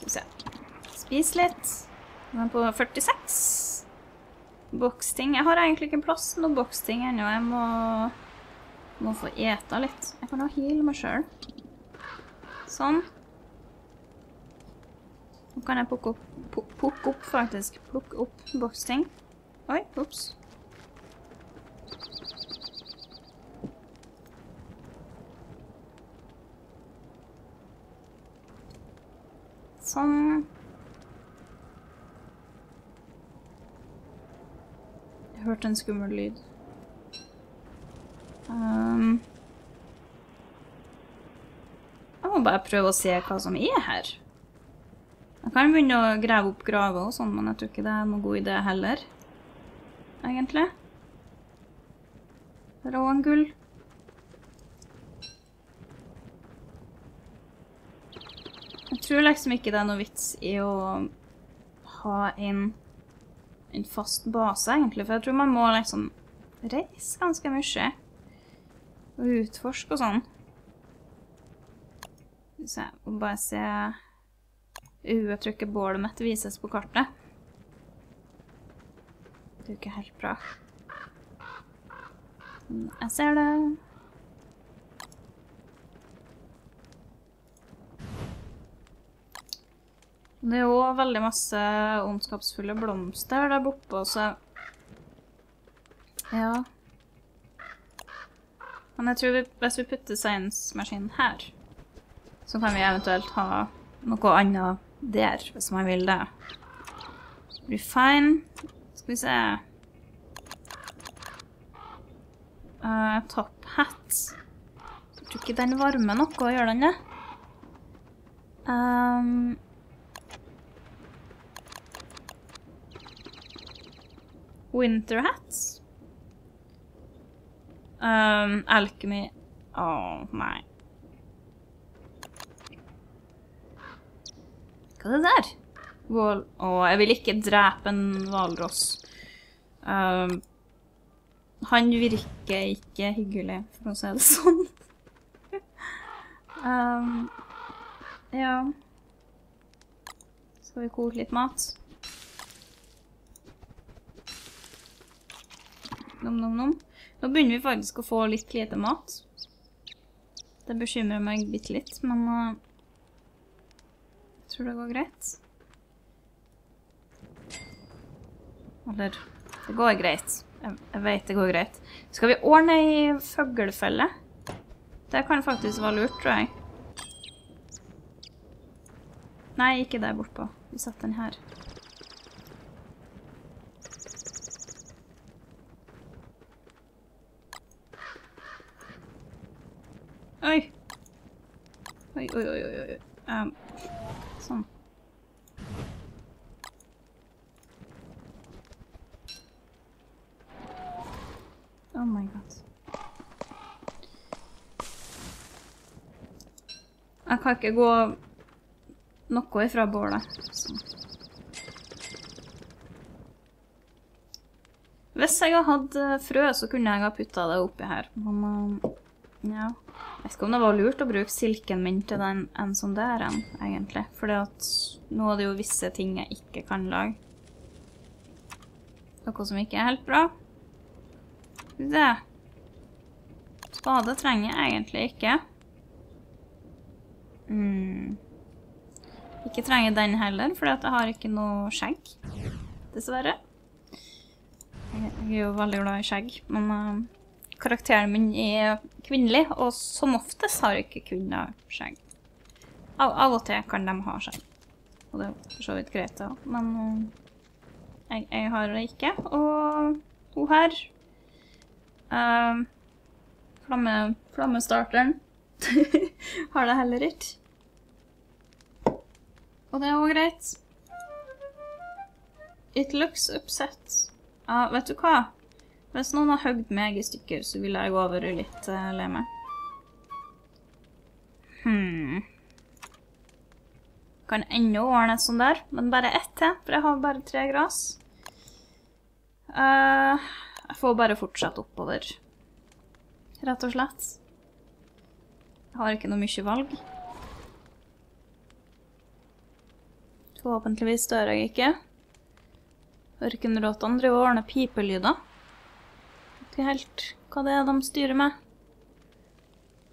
Skal vi se. Spis litt. Den er på 46. Boksting. Jeg har egentlig ikke plass til noen boksting ennå. Jeg må få eta litt. Jeg kan jo heale meg selv. Sånn. Nå kan jeg plukke opp faktisk. Plukke opp boksting. Oi, ups. Sånn. Jeg hørte en skummel lyd. Jeg må bare prøve å se hva som er her. Jeg kan begynne å grave opp graver og sånn, men jeg tror ikke det er noen god idé heller. Egentlig. Rångull. Jeg tror liksom ikke det er noe vits i å ha en fast base egentlig, for jeg tror man må liksom reise ganske mye og utforske og sånn. Så jeg må bare se trykket bålet mitt vises på kartet. Det er jo ikke helt bra. Jeg ser det. Det er jo veldig masse ondskapsfulle blomster der borte også. Ja. Men jeg tror hvis vi putter science-maskinen her, så kan vi eventuelt ha noe annet der, hvis man vil det. Refine. Skal vi se. Top hat. Jeg tror ikke den varmer noe, gjør den det? Winter hats. Alchemy. Åh, nei. Hva er det der? Åh, jeg vil ikke drepe en hvalross. Han virker ikke hyggelig, for å si det sånn. Ja. Skal vi koke litt mat? Nom, nom, nom. Nå begynner vi faktisk å få litt lite mat. Det bekymrer meg bitte litt, men jeg tror det går greit. Eller, det går greit. Jeg vet det går greit. Skal vi ordne i føggelfelle? Det kan faktisk være lurt, tror jeg. Nei, ikke der bortpå. Vi satt den her. Oi. Oi, oi, oi, oi, oi. Sånn. Oh my god. Jeg kan ikke gå noe ifra bålet. Sånn. Hvis jeg hadde hatt frø, så kunne jeg ha puttet det oppi her. Men, ja. Jeg vet ikke om det var lurt å bruke silken min til den enn som det er enn, egentlig. Fordi at nå er det jo visse ting jeg ikke kan lage. Noe som ikke er helt bra. Det. Spade trenger jeg egentlig ikke. Ikke trenger den heller, fordi at jeg har ikke noe skjegg. Dessverre. Jeg er jo veldig glad i skjegg, men karakteren min er kvinnelig, og som oftest har ikke kvinner skjegg. Av og til kan de ha skjegg. Og det er for så vidt greit da. Men jeg har det ikke. Og hun her. Flammestarteren. Har det heller ikke. Og det er også greit. It looks upset. Vet du hva? Hvis noen har høgd meg i stykker, så vil jeg gå over og litt le meg. Kan enda ordne et sånt der, men bare ett til, for jeg har bare 3 gras. Jeg får bare fortsette oppover. Rett og slett. Jeg har ikke noe mye valg. Forhåpentligvis dør jeg ikke. Ørkenrottene driver og ordner pipelyder. Vet ikke helt hva det er de styrer med.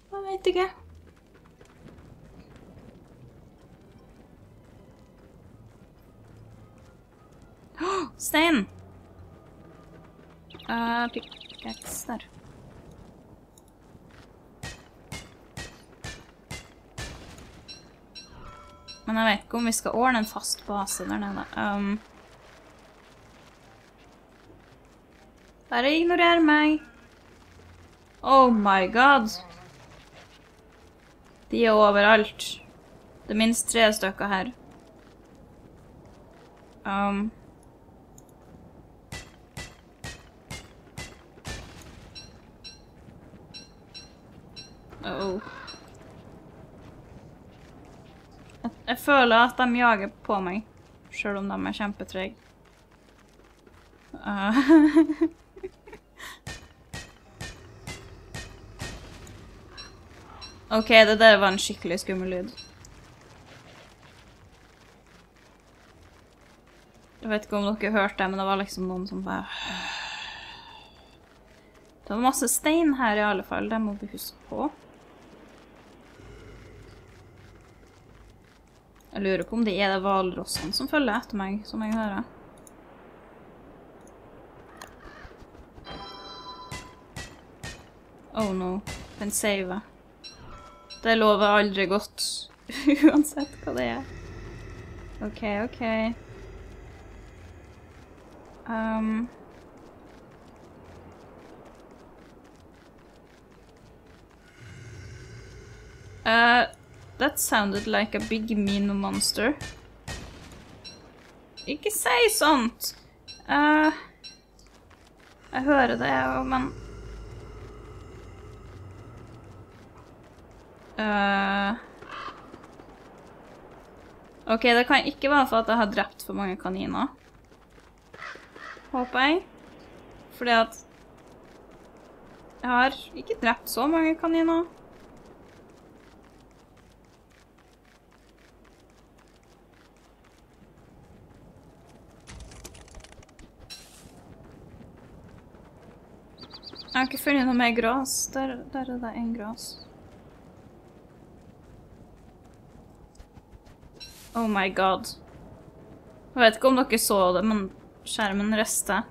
Jeg vet ikke. Åh, stein! Pickaxe der. Men jeg vet ikke om vi skal ordne en fast base der nede. Bare ignorer meg. Oh my god. De er overalt. Det er minst 3 stykker her. Jeg føler at de jager på meg, selv om de er kjempetreg. Ok, det der var en skikkelig skummel lyd. Jeg vet ikke om dere hørte det, men det var liksom noen som bare... Det var masse stein her i alle fall, det må vi huske på. Jeg lurer på om det er det valrossen som følger etter meg, som jeg hører. Oh no, den saver. Det lover aldri godt, uansett hva det er. Ok, ok. That sounded like a big mean monster. Ikke si sånt! Jeg hører det, men... Ok, det kan ikke være for at jeg har drept for mange kaniner. Håper jeg. Fordi at... Jeg har ikke drept så mange kaniner. Jeg har ikke funnet noe mer gras. Der er det en gras. Oh my god. Jeg vet ikke om dere så det, men skjermen restet.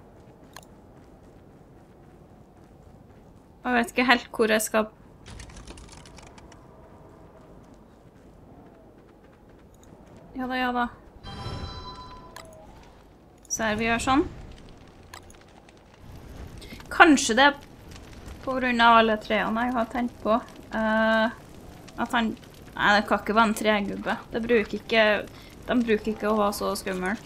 Jeg vet ikke helt hvor jeg skal... Ja da, ja da. Så her vi gjør sånn. Kanskje det er... på grunn av alle treene jeg har tenkt på, at han... Nei, det kan ikke være en tregubbe. De bruker ikke å være så skummel.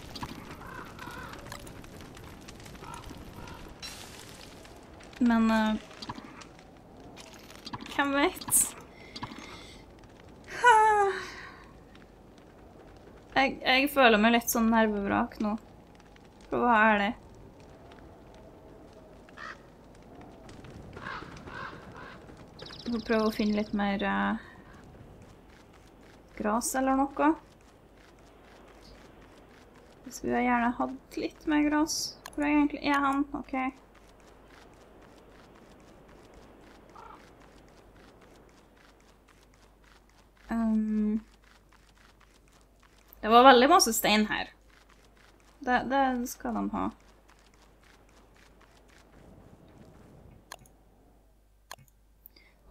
Men... hvem vet? Jeg føler meg litt sånn nervevrak nå. For hva er det? Jeg får prøve å finne litt mer gras eller noe. Hvis vi har gjerne hatt litt mer gras. Hvor er egentlig han? Ok. Det var veldig masse stein her. Det skal de ha.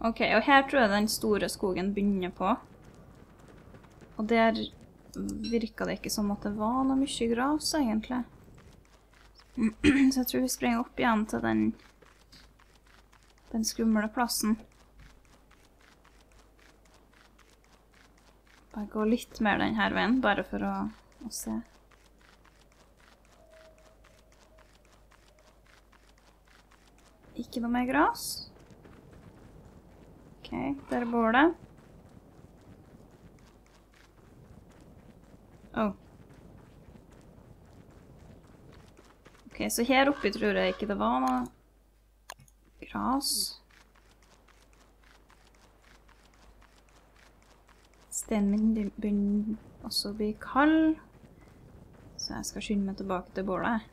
Ok, og her tror jeg den store skogen begynner på. Og der virket det ikke som at det var noe mye gras, egentlig. Så jeg tror vi springer opp igjen til den skumle plassen. Bare gå litt mer denne veien, bare for å se. Ikke noe mer gras. Ok, der bor det. Ok, så her oppe tror jeg ikke det var noe gras. Steinen min begynner også å bli kald. så jeg skal skynde meg tilbake til bålet.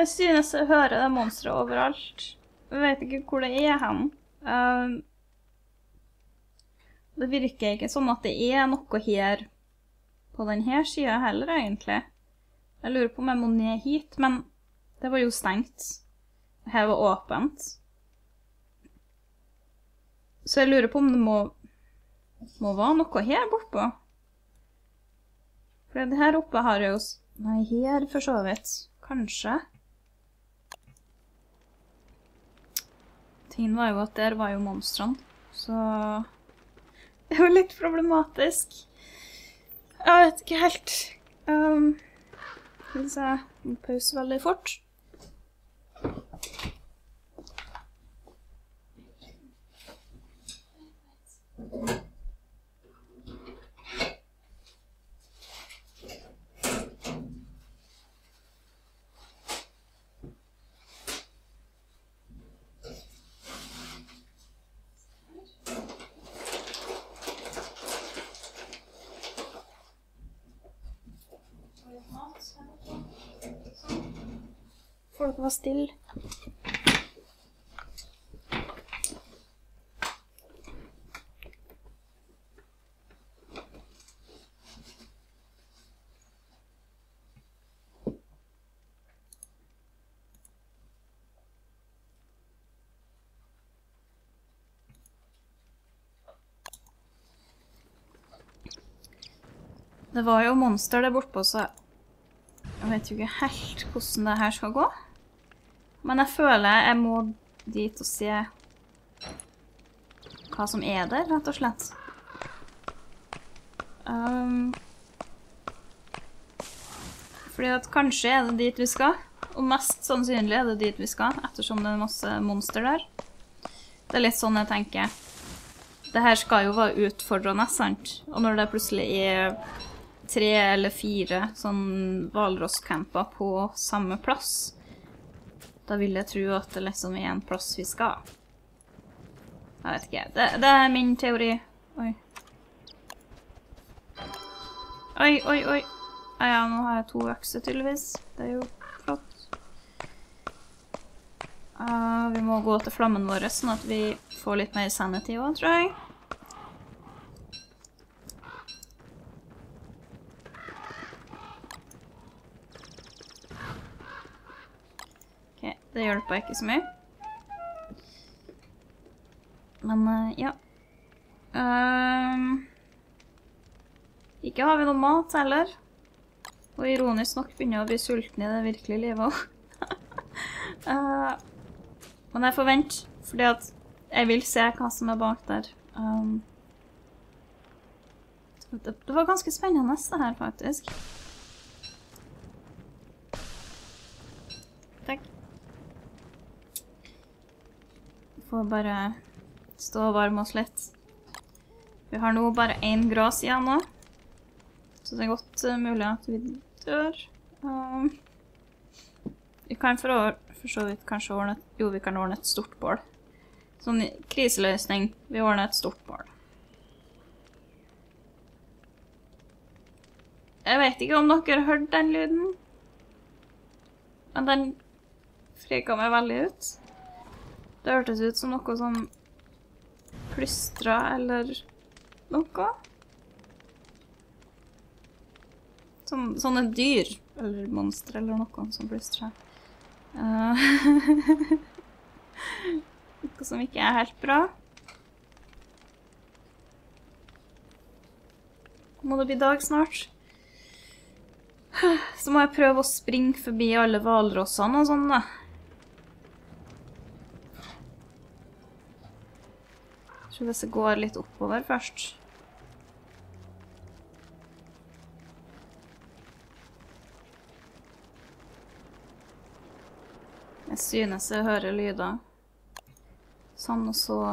Jeg synes jeg hører det monsteret overalt. Jeg vet ikke hvor det er hen. Det virker ikke sånn at det er noe her på denne siden heller, egentlig. Jeg lurer på om jeg må ned hit, men det var jo stengt. Her var åpent. Så jeg lurer på om det må være noe her bortpå. For det her oppe har jeg jo... Nei, her for så vidt. Kanskje. Tingen var jo at der var jo monstrene, så det var litt problematisk. Jeg vet ikke helt. Hvis jeg pauser veldig fort. Folk var stille. Det var jo monster der bortpå, så jeg vet jo ikke helt hvordan det her skal gå. Men jeg føler jeg må dit og se hva som er der, rett og slett. Fordi at kanskje er det dit vi skal, og mest sannsynlig er det dit vi skal, ettersom det er masse monster der. Det er litt sånn jeg tenker. Dette skal jo være utfordrende, sant? Og når det plutselig er 3 eller 4 sånn hvalrosscamper på samme plass, da vil jeg tro at det liksom er en plass vi skal. Jeg vet ikke. Det er min teori. Oi. Oi, oi, oi. Ja, nå har jeg 2 økser tydeligvis. Det er jo flott. Vi må gå til flammen vår, sånn at vi får litt mer sanity også, tror jeg. Det hjelper ikke så mye. Men, ja. Ikke har vi noe mat heller. Og ironisk nok begynner jeg å bli sulten i det virkelige livet også. Men jeg får vente, fordi at jeg vil se hva som er bak der. Det var ganske spennende det her, faktisk. Får bare stå og varme oss litt. Vi har nå bare 1 gras igjen nå. Så det er godt mulig at vi dør. Vi kan for så vidt kanskje ordne... Jo, vi kan ordne et stort bål. Sånn kriseløsning. Vi ordner et stort bål. Jeg vet ikke om dere har hørt den lyden. Men den frika meg veldig ut. Det hørtes ut som noe som plystret eller noe. Som sånne dyr, eller monster eller noe som plystret. Noe som ikke er helt bra. Må det bli dag snart? Så må jeg prøve å springe forbi alle hvalrossene og sånn da. Hvis jeg går litt oppover først. Jeg synes jeg hører lyder. Sånn og så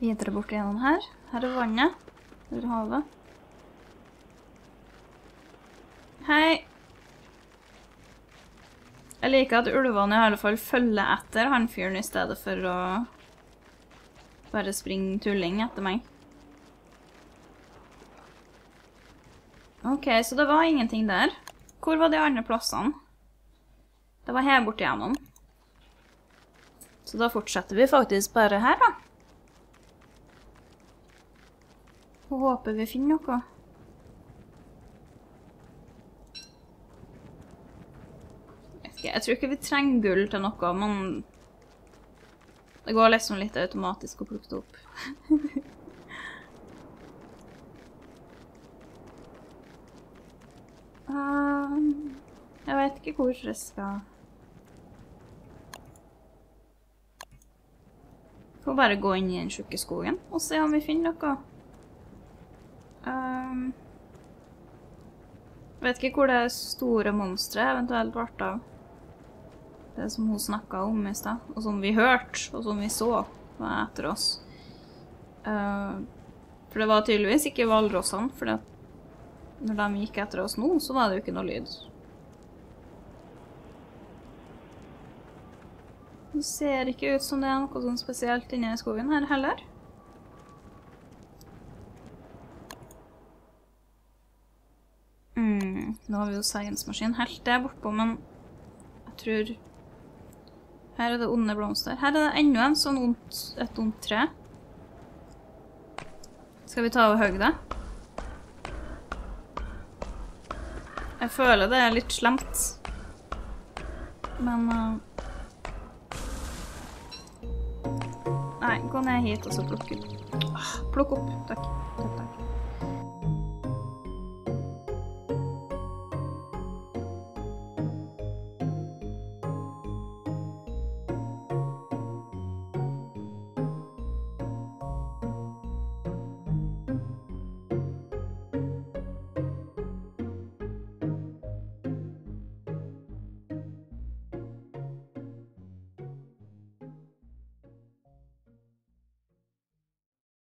videre bort igjennom her. Her er vannet, eller havet. Hei. Jeg liker at ulvene i alle fall følger etter han fyren i stedet for å bare springe tulling etter meg. Ok, så det var ingenting der. Hvor var de andre plassene? Det var her borte igjennom. Så da fortsetter vi faktisk bare her da. Og håper vi finner noe. Jeg tror ikke vi trenger gull til noe, men det går liksom litt automatisk å plukke det opp. Jeg vet ikke hvor jeg skal. Jeg får bare gå inn i den tjukke skogen og se om vi finner noe. Jeg vet ikke hvor det store monsteret eventuelt ble av. Det som hun snakket om i sted, og som vi hørte, og som vi så, var etter oss. For det var tydeligvis ikke valrossene, for når de gikk etter oss nå, så var det jo ikke noe lyd. Det ser ikke ut som det er noe sånn spesielt inne i skogen her heller. Nå har vi jo science-maskin helt der bortpå, men jeg tror... Her er det onde blomster. Her er det enda en sånn ondt tre. Skal vi ta og hogge det? Jeg føler det er litt slemt. Men... Nei, gå ned hit og så plukk opp. Plukk opp, takk.